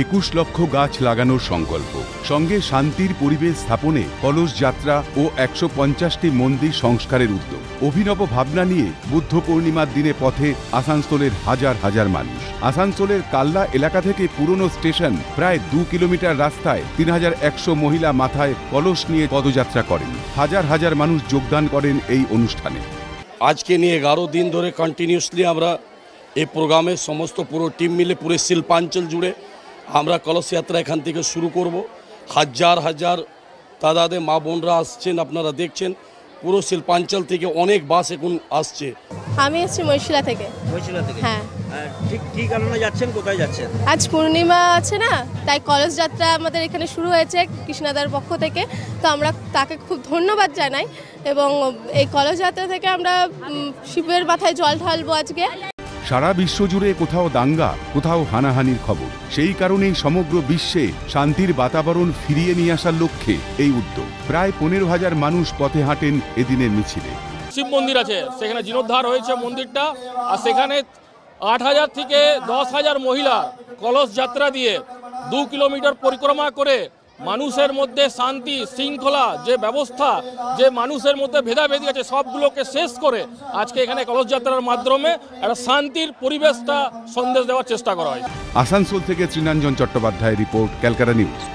21 লক্ষ গাছ লাগানোর সংকল্প সঙ্গে শান্তির পরিবেশ স্থাপনে কলস যাত্রা ও 150টি মন্দির সংস্কারের উদ্যোগ। অভিনব ভাবনা নিয়ে বুদ্ধ পূর্ণিমার দিনে পথে আসানসোলের হাজার হাজার মানুষ। আসানসোলের কাল্লা এলাকা থেকে পুরনো স্টেশন প্রায় 2 কিলোমিটার রাস্তায় 3100 মহিলা মাথায় কলস নিয়ে পদযাত্রা করেন। হাজার হাজার মানুষ যোগদান করেন এই অনুষ্ঠানে। আজকে নিয়ে 11 दिन ধরে কন্টিনিউয়াসলি আমরা এই প্রোগ্রামে সমস্ত পুরো টিম মিলে পুরো শিল্পাঞ্চল জুড়ে আমরা কলস যাত্রা এখান থেকে শুরু করব। হাজার হাজার তাদাদে মা বোনরা আসছেন, আপনারা দেখছেন পুরো শিল্পাঞ্চল থেকে অনেক বাস এখন আসছে। আমি আসছি মহিশিলা থেকে। মহিশিলা থেকে? হ্যাঁ। ঠিক কি কারণে যাচ্ছেন, কোথায় যাচ্ছেন? আজ পূর্ণিমা আছে না, তাই কলস যাত্রা আমাদের এখানে শুরু হয়েছে কৃষ্ণাদার পক্ষ থেকে, তো আমরা তাকে খুব ধন্যবাদ জানাই। এবং এই কলস যাত্রা থেকে আমরা শিবের মাথায় জল ঢালবো। আজকে সারা বিশ্বজুড়ে কোথাও দাঙ্গা, কোথাও হানাহানির খবর। সেই কারণেই সমগ্র বিশ্বে শান্তির বাতাবরণ ফিরিয়ে নিয়ে আসার লক্ষ্যে এই উদ্যোগ। প্রায় 15,000 মানুষ পথে হাঁটেন এদিনের মিছিলে। শিব মন্দির আছে, সেখানে জীর্ণোদ্ধার হয়েছে মন্দিরটা, আর সেখানে 8,000 থেকে 10,000 মহিলা কলস যাত্রা দিয়ে 2 কিলোমিটার পরিক্রমা করে মানুষের মধ্যে শান্তি শৃঙ্খলা যে ব্যবস্থা, যে মানুষের মধ্যে ভেদাভেদি আছে সবগুলোকে শেষ করে আজকে এখানে কলস যাত্রার মাধ্যমে একটা শান্তির পরিবেশটা সন্দেশ দেওয়ার চেষ্টা করা হয়। আসানসোল থেকে শ্রীনাঞ্জন চট্টোপাধ্যায় রিপোর্ট, ক্যালকাটা নিউজ।